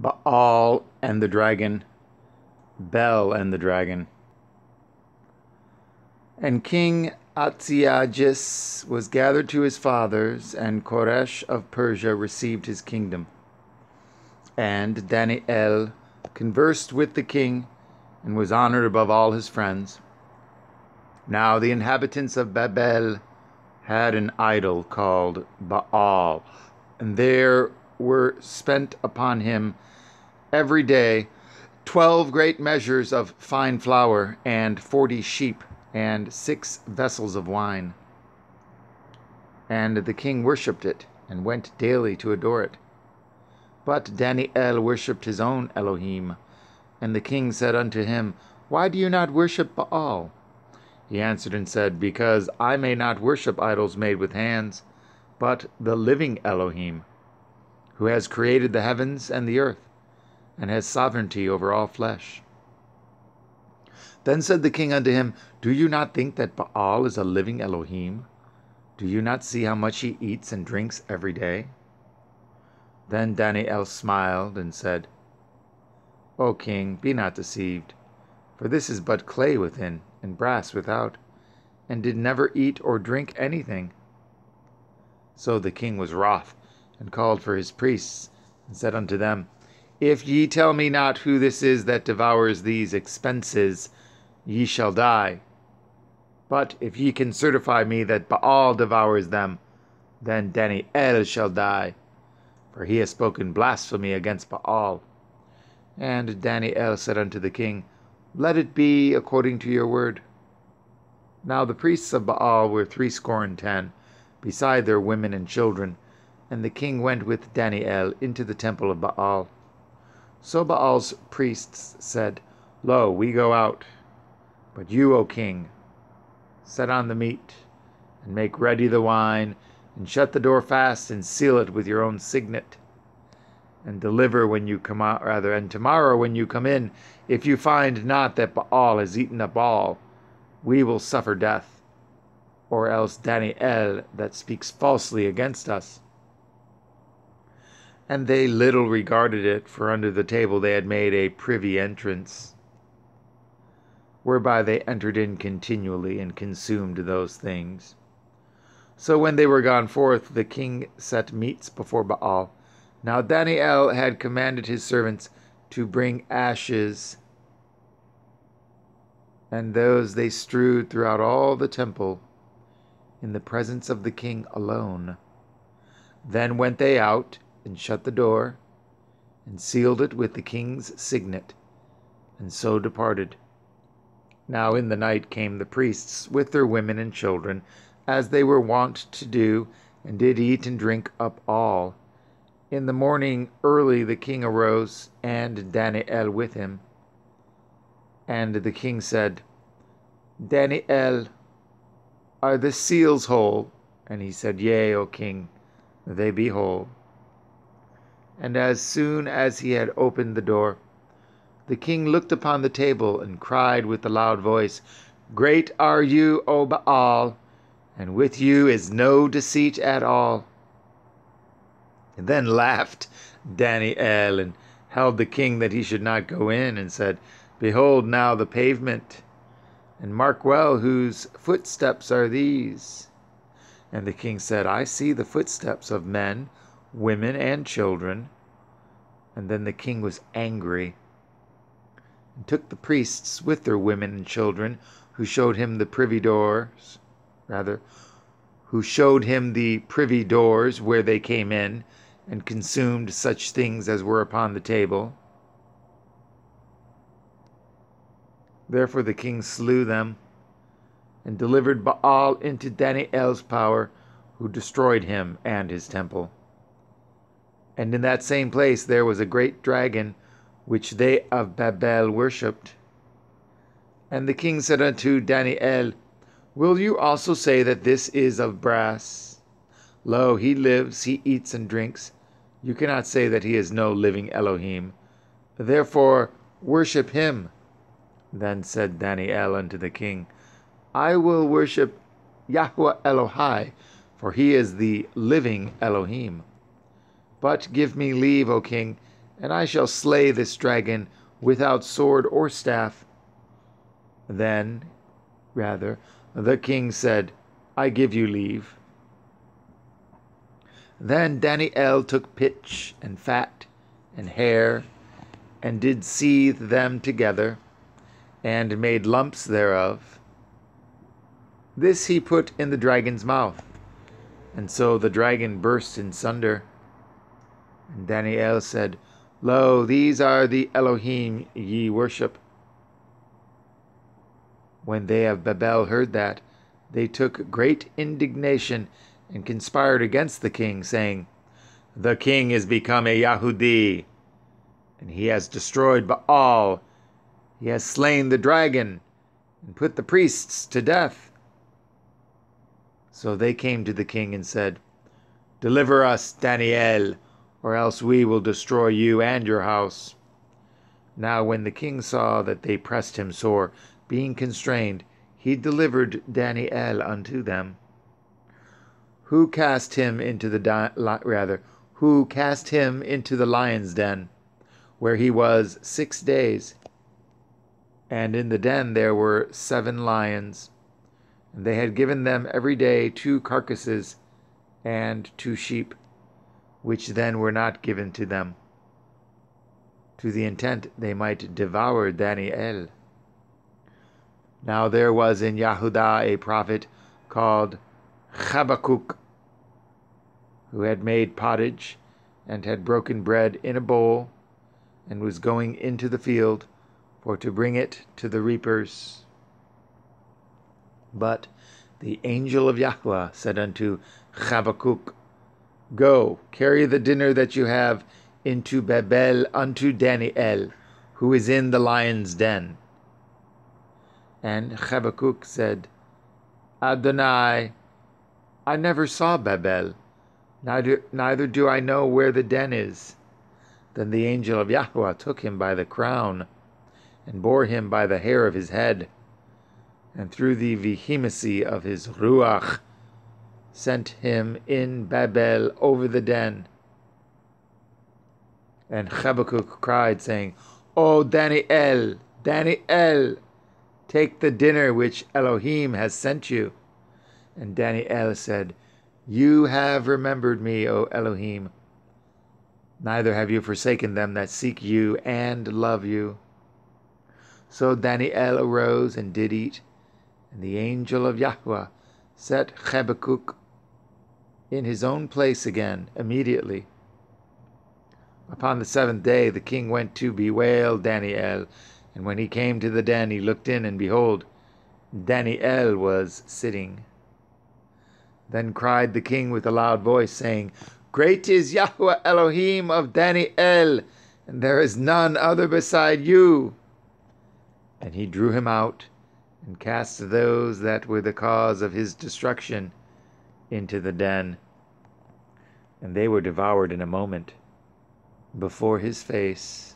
Baal and the dragon, Baal and the dragon. And King Atsiages was gathered to his fathers, and Koresh of Persia received his kingdom. And Daniel conversed with the king, and was honored above all his friends. Now the inhabitants of Babel had an idol called Baal, and there were spent upon him every day 12 great measures of fine flour, and 40 sheep, and 6 vessels of wine. And the king worshipped it, and went daily to adore it. But Daniel worshipped his own Elohim. And the king said unto him, Why do you not worship Baal? He answered and said, Because I may not worship idols made with hands, but the living Elohim, who has created the heavens and the earth, and has sovereignty over all flesh. Then said the king unto him, Do you not think that Baal is a living Elohim? Do you not see how much he eats and drinks every day? Then Daniel smiled and said, O king, be not deceived, for this is but clay within, and brass without, and did never eat or drink anything. So the king was wroth, and called for his priests, and said unto them, If ye tell me not who this is that devours these expenses, ye shall die. But if ye can certify me that Baal devours them, then Daniel shall die, for he has spoken blasphemy against Baal. And Daniel said unto the king, Let it be according to your word. Now the priests of Baal were 70 beside their women and children, and the king went with Daniel into the temple of Baal. So Baal's priests said, Lo, we go out, but you, O king, set on the meat, and make ready the wine, and shut the door fast, and seal it with your own signet, and deliver when you come out, and tomorrow when you come in, if you find not that Baal has eaten up all, we will suffer death, or else Daniel that speaks falsely against us. And they little regarded it, for under the table they had made a privy entrance, whereby they entered in continually and consumed those things. So when they were gone forth, the king set meats before Baal. Now Daniel had commanded his servants to bring ashes, and those they strewed throughout all the temple, in the presence of the king alone. Then went they out, and shut the door, and sealed it with the king's signet, and so departed. Now in the night came the priests with their women and children, as they were wont to do, and did eat and drink up all. In the morning early the king arose, and Daniel with him. And the king said, Daniel, are the seals whole? And he said, Yea, O king, they be whole. And as soon as he had opened the door, the king looked upon the table, and cried with a loud voice, Great are you, O Baal, and with you is no deceit at all. And then laughed Daniel, and held the king that he should not go in, and said, Behold now the pavement, and mark well whose footsteps are these. And the king said, I see the footsteps of men, women, and children. And then the king was angry, and took the priests with their women and children, who showed him the privy doors where they came in, and consumed such things as were upon the table. Therefore the king slew them, and delivered Baal into Daniel's power, who destroyed him and his temple. And in that same place there was a great dragon, which they of Babel worshipped. And the king said unto Daniel, Will you also say that this is of brass? Lo, he lives, he eats and drinks. You cannot say that he is no living Elohim. Therefore worship him. Then said Daniel unto the king, I will worship Yahuwah Elohai, for he is the living Elohim. But give me leave, O king, and I shall slay this dragon without sword or staff. Then, rather, the king said, I give you leave. Then Daniel took pitch and fat and hair, and did seethe them together, and made lumps thereof. This he put in the dragon's mouth, and so the dragon burst in sunder. And Daniel said, Lo, these are the Elohim ye worship. When they of Babel heard that, they took great indignation and conspired against the king, saying, The king is become a Yahudi, and he has destroyed Baal. He has slain the dragon and put the priests to death. So they came to the king and said, Deliver us, Daniel, or else we will destroy you and your house. Now when the king saw that they pressed him sore, being constrained, he delivered Daniel unto them, who cast him into the lion's den, where he was 6 days. And in the den there were 7 lions, and they had given them every day 2 carcasses and 2 sheep, which then were not given to them, to the intent they might devour Daniel. Now there was in Yahudah a prophet called Habakkuk, who had made pottage and had broken bread in a bowl, and was going into the field for to bring it to the reapers. But the angel of Yahuwah said unto Habakkuk, Go, carry the dinner that you have into Babel unto Daniel, who is in the lion's den. And Habakkuk said, Adonai, I never saw Babel, neither do I know where the den is. Then the angel of Yahuwah took him by the crown, and bore him by the hair of his head, and through the vehemency of his ruach sent him in Babel over the den. And Habakkuk cried, saying, O Daniel, Daniel, take the dinner which Elohim has sent you. And Daniel said, You have remembered me, O Elohim. Neither have you forsaken them that seek you and love you. So Daniel arose and did eat, and the angel of Yahuwah set Habakkuk in his own place again immediately. Upon the 7th day the king went to bewail Daniel, and when he came to the den, he looked in, and behold, Daniel was sitting. Then cried the king with a loud voice, saying, Great is Yahuwah Elohim of Daniel, and there is none other beside you. And he drew him out, and cast those that were the cause of his destruction into the den. And they were devoured in a moment before his face.